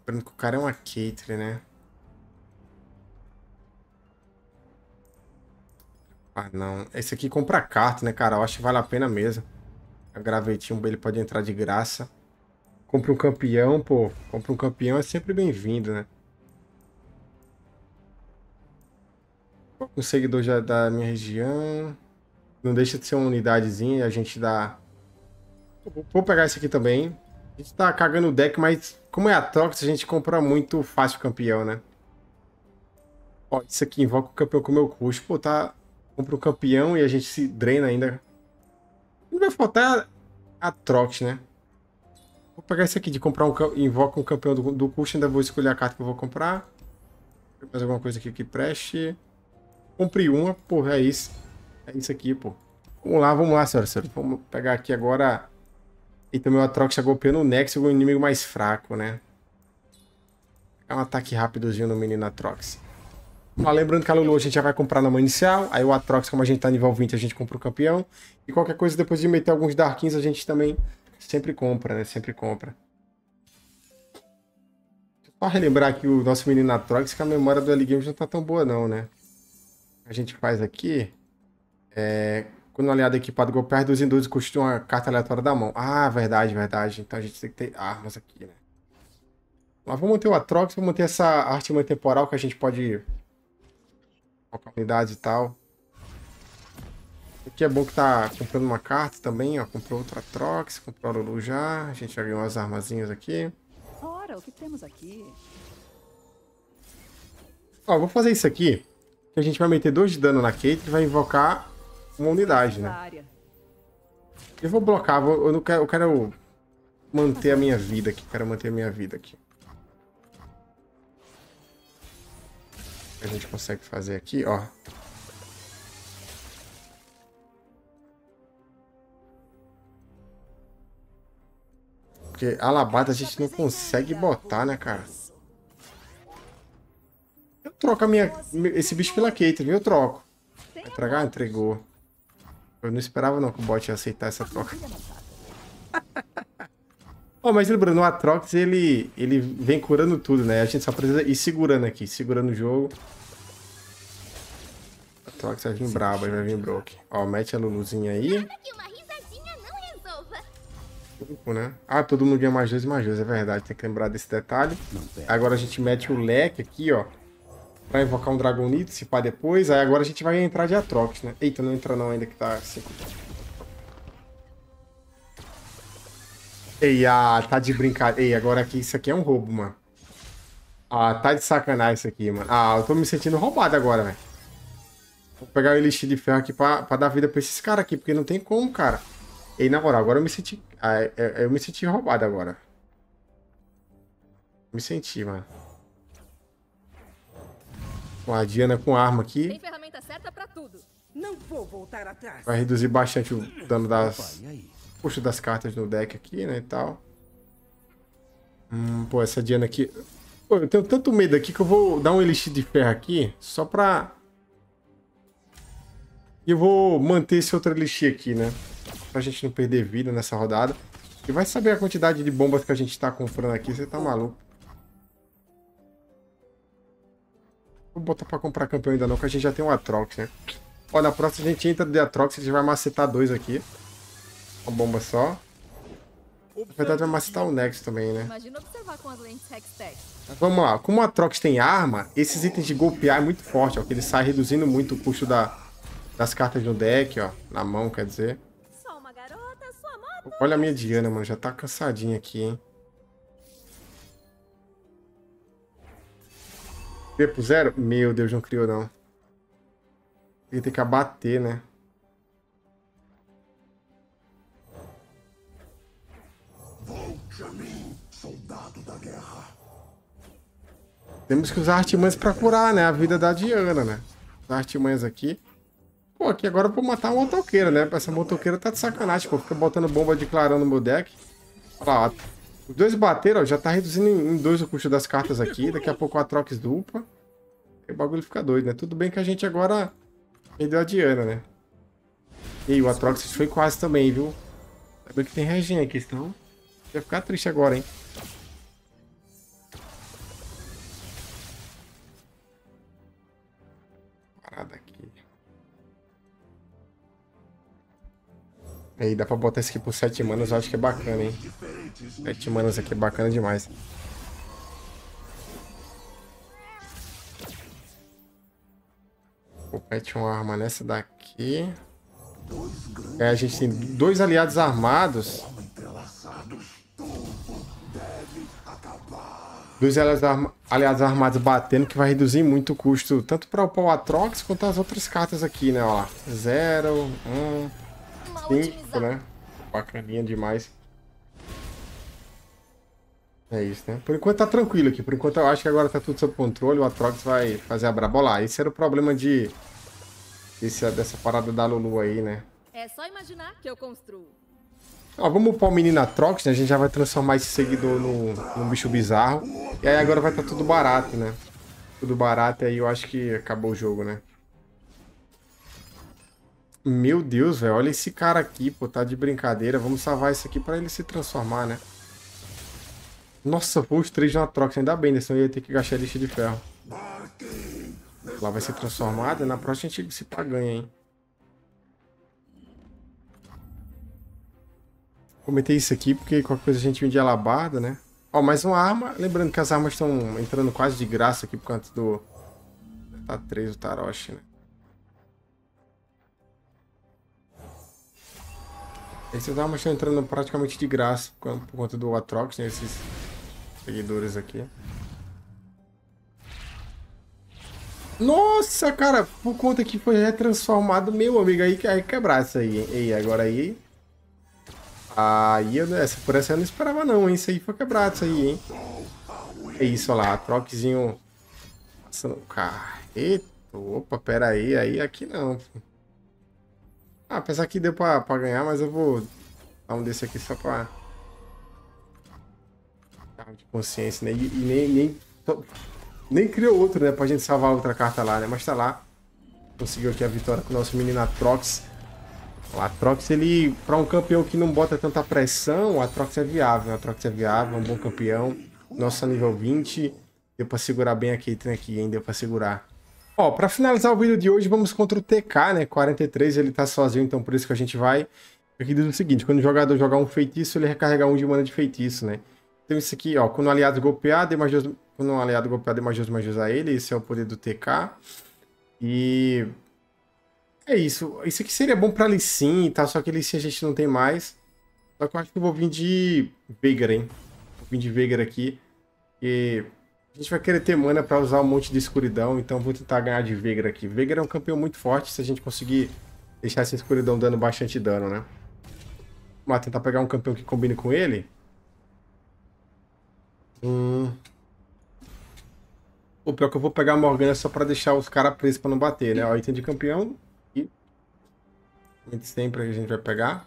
Lembrando que o cara é uma Caitlyn, né? Ah, não. Esse aqui compra carta, né, cara? Eu acho que vale a pena mesmo. A gravetinho, ele pode entrar de graça. Compre um campeão, pô. Compre um campeão é sempre bem-vindo, né? Um seguidor já da minha região. Não deixa de ser uma unidadezinha. A gente dá... Vou pegar esse aqui também. A gente tá cagando o deck, mas como é Aatrox, a gente compra muito fácil campeão, né? Ó, isso aqui invoca o campeão com o meu custo. Pô, tá... Compra o campeão e a gente se drena ainda... Não vai faltar Aatrox, né? Vou pegar esse aqui de comprar um... Invoca um campeão do custo. Ainda vou escolher a carta que eu vou comprar. Vou fazer alguma coisa aqui que preste. Comprei uma. Porra, é isso. É isso aqui, pô. Vamos lá, senhora. Vamos pegar aqui agora... Eita, meu Aatrox tá golpeando o Nexus, o inimigo mais fraco, né? É um ataque rapidozinho no menino Aatrox. Ah, lembrando que a Lulu a gente já vai comprar na mão inicial. Aí o Aatrox, como a gente tá nível 20, a gente compra o campeão. E qualquer coisa, depois de meter alguns Darkins, a gente também sempre compra, né? Sempre compra. Só relembrar aqui o nosso menino Aatrox, que a memória do L Games não tá tão boa não, né? O que a gente faz aqui é... Quando o aliado equipado golpear, reduz em 2 e custa uma carta aleatória da mão. Ah, verdade. Então a gente tem que ter armas aqui, né? Mas vamos manter o Aatrox, vamos manter essa artimanha temporal que a gente pode... unidades e tal. Aqui é bom que tá comprando uma carta também, ó. Comprou outra Aatrox, comprou a Lulu já. A gente já ganhou umas armazinhas aqui. Ora, o que temos aqui? Ó, vou fazer isso aqui. Que a gente vai meter 2 de dano na Caitlyn e vai invocar uma unidade, né? Eu vou blocar, eu quero manter a minha vida aqui. A gente consegue fazer aqui, ó. Porque a alabarda a gente não consegue botar, né, cara? Eu troco a minha... Esse bicho pela Caitlyn, viu? Eu troco. Vai entregar? Entregou. Eu não esperava não que o bot ia aceitar essa troca. Oh, mas lembrando, o Aatrox, ele vem curando tudo, né? A gente só precisa ir segurando aqui, segurando o jogo. O Aatrox vai vir brabo, ele vai vir broke. Ó, mete a Luluzinha aí. Nada que uma risadinha não resolva. Tipo, né? Ah, todo mundo ganha +2/+2, é verdade, tem que lembrar desse detalhe. Agora a gente mete o leque aqui, ó. Pra invocar um Dragonite, se pá depois. Aí agora a gente vai entrar de Aatrox, né? Eita, não entra não ainda que tá 5 pontos. Ei, ah, tá de brincadeira. Ei, agora aqui, isso aqui é um roubo, mano. Ah, tá de sacanagem isso aqui, mano. Ah, eu tô me sentindo roubado agora, velho. Vou pegar o elixir de ferro aqui pra dar vida pra esses caras aqui, porque não tem como, cara. Ei, na moral, agora eu me senti roubado agora. Me senti, mano. Ó, a Diana com arma aqui. Tem ferramenta certa pra tudo. Não vou voltar atrás. Vai reduzir bastante o dano das... puxa das cartas no deck aqui, né, e tal. Pô, essa Diana aqui... Pô, eu tenho tanto medo aqui que eu vou dar um elixir de ferro aqui, só pra... E eu vou manter esse outro elixir aqui, né? Pra gente não perder vida nessa rodada. E vai saber a quantidade de bombas que a gente tá comprando aqui, você tá maluco. Vou botar pra comprar campeão ainda não, que a gente já tem um Aatrox, né? Ó, na próxima a gente entra de Aatrox, a gente vai macetar dois aqui. Uma bomba só. Na verdade vai macetar o Nex também, né? Imagina observar com as lentes Hextech. Vamos lá. Como a Aatrox tem arma, esses itens de golpear é muito forte, ó. Que ele sai reduzindo muito o custo das cartas no deck, ó. Na mão, quer dizer. Só uma garota, sua moto. Olha a minha Diana, mano. Já tá cansadinha aqui, hein? P pro zero? Meu Deus, não criou, não. Ele tem que abater, né? Temos que usar artimanhas pra curar, né? A vida da Diana, né? Usar artimanhas aqui. Pô, aqui agora eu vou matar uma motoqueira, né? Essa motoqueira tá de sacanagem, pô. Fica botando bomba de clarão no meu deck. Olha lá, ó. Os dois bateram, ó. Já tá reduzindo em dois o custo das cartas aqui. Daqui a pouco a troca dupla. E o bagulho fica doido, né? Tudo bem que a gente agora perdeu a Diana, né? E aí, o Aatrox foi quase também, viu? Ainda bem que tem regen aqui, senão... vai ficar triste agora, hein? Parada aqui. Aí, dá pra botar esse aqui por 7 manas, eu acho que é bacana, hein? 7 manas aqui é bacana demais. Vou meter uma arma nessa daqui. É, a gente tem dois aliados armados. Dois aliados armados batendo, que vai reduzir muito o custo, tanto para o Aatrox quanto as outras cartas aqui, né? Ó, 0, 1, 5, né? Bacaninha demais. É isso, né? Por enquanto tá tranquilo aqui. Por enquanto eu acho que agora tá tudo sob controle. O Aatrox vai fazer a brabola. Esse era o problema dessa parada da Lulu aí, né? É só imaginar que eu construo. Ó, vamos upar o menino Aatrox, né? A gente já vai transformar esse seguidor num bicho bizarro. E aí agora vai estar tudo barato, né? Tudo barato, e aí eu acho que acabou o jogo, né? Meu Deus, velho. Olha esse cara aqui, pô. Tá de brincadeira. Vamos salvar isso aqui pra ele se transformar, né? Nossa, pô, os três de Aatrox. Ainda bem, né? Senão eu ia ter que gastar lixo de ferro. Lá vai ser transformada. Na próxima a gente se ganha, hein? Comentei isso aqui porque qualquer coisa a gente vende alabarda, né? Ó, mais uma arma. Lembrando que as armas estão entrando quase de graça aqui por conta do... Tá 3 o Taroshi, né? Essas armas estão entrando praticamente de graça por conta do Aatrox, né? Esses seguidores aqui. Nossa, cara! Por conta que foi retransformado, meu amigo, aí quebrar isso aí, hein? E agora aí... Aí, por essa eu não esperava não, hein? Isso aí foi quebrado, isso aí, hein? É isso, olha lá, Aatroxzinho passando carreto. Opa, pera aí, aqui não. Ah, apesar que deu pra ganhar, mas eu vou dar um desse aqui só pra... de consciência, né? E nem criou outro, né? Pra gente salvar outra carta lá, né? Mas tá lá. Conseguiu aqui a vitória com o nosso menino Aatrox. O Aatrox, ele, para um campeão que não bota tanta pressão, o Aatrox é viável. O Aatrox é viável, é um bom campeão. Nossa, nível 20. Deu para segurar bem a Caitlyn aqui, hein? Deu para segurar. Ó, para finalizar o vídeo de hoje, vamos contra o TK, né? 43, ele tá sozinho, então por isso que a gente vai. Aqui diz o seguinte, quando o jogador jogar um feitiço, ele recarrega 1 de mana de feitiço, né? Então isso aqui, ó, quando um aliado golpear, dê mais 2... Quando um aliado golpear, dê mais 2 a ele. Esse é o poder do TK. E... é isso. Isso aqui seria bom pra Lee Sin, tá? Só que Lee Sin a gente não tem mais. Só que eu acho que eu vou vir de Veigar, hein? Vou vir de Veigar aqui. E a gente vai querer ter mana pra usar um monte de escuridão. Então vou tentar ganhar de Veigar aqui. Veigar é um campeão muito forte. Se a gente conseguir deixar essa escuridão dando bastante dano, né? Vamos lá, tentar pegar um campeão que combine com ele. O pior é que eu vou pegar a Morgana só pra deixar os caras presos pra não bater, né? Ó, item de campeão. E... sempre a gente vai pegar.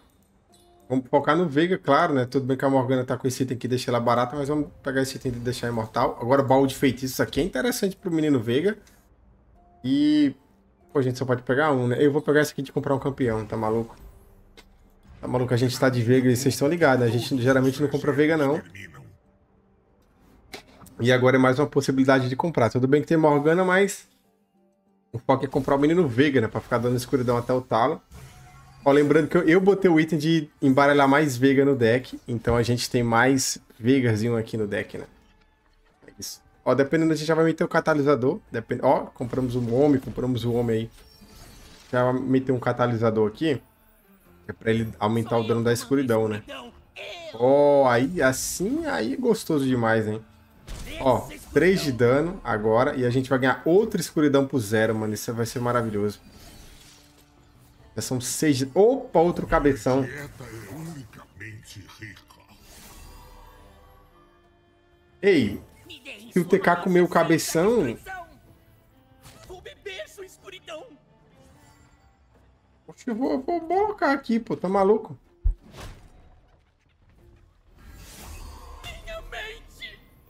Vamos focar no Veigar, claro, né? Tudo bem que a Morgana tá com esse item que deixa ela barata, mas vamos pegar esse item de deixar imortal. Agora, baú de feitiço, isso aqui é interessante pro menino Veigar. E... pô, a gente só pode pegar um, né? Eu vou pegar esse aqui de comprar um campeão, tá maluco? Tá maluco, a gente tá de Veigar e vocês estão ligados, né? A gente geralmente não compra Veigar, não. E agora é mais uma possibilidade de comprar. Tudo bem que tem Morgana, mas... o foco é comprar o menino Veigar, né? Pra ficar dando escuridão até o talo. Ó, lembrando que eu botei o item de embaralhar mais Veigar no deck, então a gente tem mais Veigarzinho aqui no deck, né? É isso. Ó, dependendo, a gente já vai meter o catalisador. Ó, compramos o homem aí. Já vai meter um catalisador aqui, que é pra ele aumentar o dano da escuridão, né? Ó, aí assim, aí gostoso demais, hein? Ó, 3 de dano agora, e a gente vai ganhar outra escuridão pro zero, mano. Isso vai ser maravilhoso. Já são 6 de... opa, outro cabeção. Ei, se o TK comer o cabeção... acho que eu vou blocar aqui, pô. Tá maluco?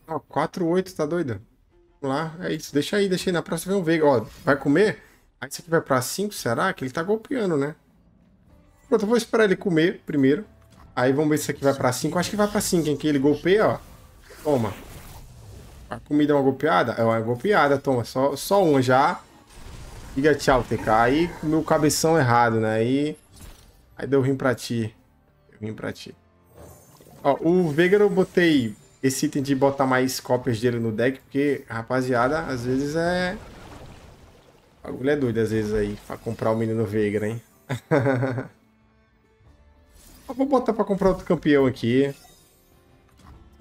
Ó, 4-8, tá doido? Vamos lá, é isso. Deixa aí. Na próxima vem um Veigar. Ó, vai comer... aí esse aqui vai pra 5, será? Que ele tá golpeando, né? Pronto, eu vou esperar ele comer primeiro. Aí vamos ver se isso aqui vai pra 5. Acho que vai pra 5, hein? Que ele golpeia, ó. Toma. A comida é uma golpeada? É uma golpeada, toma. Só uma já. Diga tchau, TK. Aí meu cabeção errado, né? Aí deu ruim pra ti. Ó, o Veigar eu botei esse item de botar mais cópias dele no deck, porque, rapaziada, às vezes é... o bagulho é doido às vezes aí, pra comprar o menino Veigar, hein? Eu vou botar pra comprar outro campeão aqui.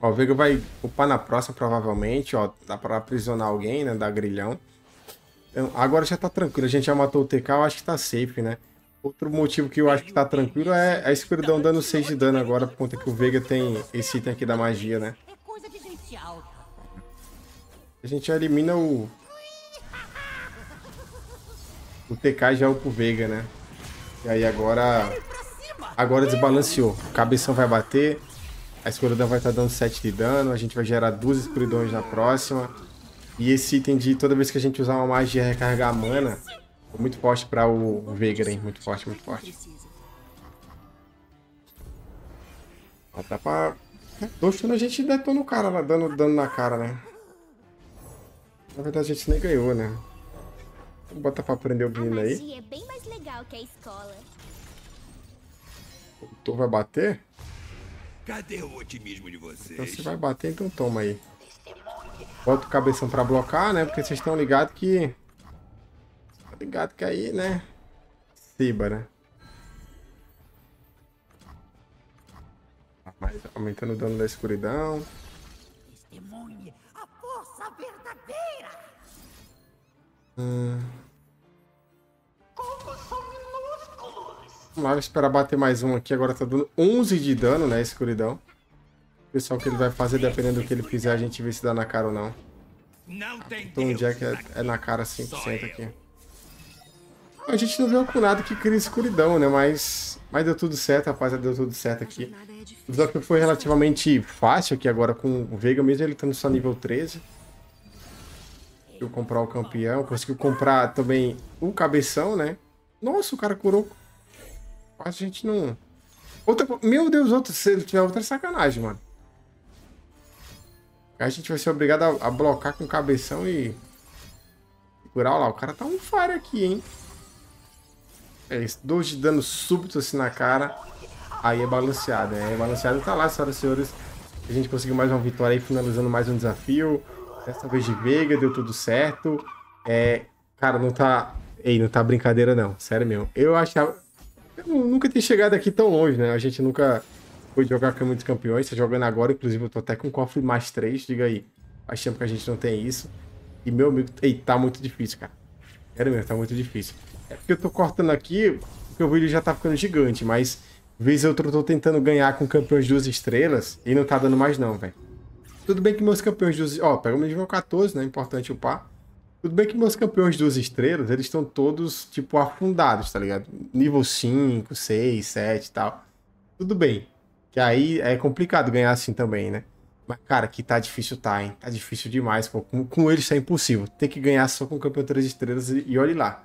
Ó, o Veigar vai upar na próxima, provavelmente. Ó, dá pra aprisionar alguém, né? Dar grilhão. Então, agora já tá tranquilo. A gente já matou o TK, eu acho que tá safe, né? Outro motivo que eu acho que tá tranquilo é a escuridão dando 6 de dano agora, por conta que o Veigar tem esse item aqui da magia, né? A gente já elimina o... o TK já é o pro Veigar, né? E aí agora... agora desbalanceou. O cabeção vai bater. A escuridão vai estar dando 7 de dano. A gente vai gerar 2 escuridões na próxima. E esse item de toda vez que a gente usar uma magia recarregar a mana... é muito forte pra o Veigar, hein? Muito forte, muito forte. Ó, dá pra... dois a gente detona o cara lá, dando dano na cara, né? Na verdade a gente nem ganhou, né? Vou botar pra aprender o menino aí. O Tô vai bater? Cadê o otimismo de vocês? Então você vai bater, então toma aí. Bota o cabeção pra blocar, né? Porque vocês estão ligados que... tá ligado que aí, né? Ciba, né? Mas aumentando o dano da escuridão. Testemunha a força verdadeira. Vamos lá, vou esperar bater mais um aqui. Agora tá dando 11 de dano, né, escuridão. Pessoal, o que ele vai fazer, dependendo do que ele fizer, a gente vê se dá na cara ou não. Então um Jack é na cara 100% aqui. A gente não viu com nada que cria escuridão, né, mas deu tudo certo, rapaziada, deu tudo certo aqui. O desafio foi relativamente fácil aqui agora com o Veigar, mesmo ele estando só nível 13. Conseguiu comprar o campeão, conseguiu comprar também o cabeção, né? Nossa, o cara curou. Quase a gente não... outra... meu Deus, outro... se ele tiver outra sacanagem, mano. A gente vai ser obrigado a blocar com o cabeção e... curar. Olha lá, o cara tá um fire aqui, hein? É isso, 2 de dano súbito assim na cara. Aí é balanceado, né? É balanceado, tá lá, senhoras e senhores. A gente conseguiu mais uma vitória aí, finalizando mais um desafio. Dessa vez de Veigar, deu tudo certo. É, cara, não tá... ei, não tá brincadeira não, sério mesmo. Eu achava... eu nunca tinha chegado aqui tão longe, né? A gente nunca foi jogar com muitos campeões. Tá jogando agora, inclusive eu tô até com cofre mais 3, diga aí. Faz tempo que a gente não tem isso. E meu amigo... ei, tá muito difícil, cara. Sério mesmo, tá muito difícil. É porque eu tô cortando aqui, porque o vídeo já tá ficando gigante, mas... às vezes eu tô tentando ganhar com campeões de 2 estrelas e não tá dando mais não, velho. Tudo bem que meus campeões dos... Ó, pega o nível 14, né? Importante upar. Tudo bem que meus campeões dos estrelas, eles estão todos, tipo, afundados, tá ligado? Nível 5, 6, 7 e tal. Tudo bem. Que aí é complicado ganhar assim também, né? Mas, cara, que tá difícil tá, hein? Tá difícil demais, pô. Com eles tá impossível. Tem que ganhar só com o campeão 3 estrelas e olhe lá.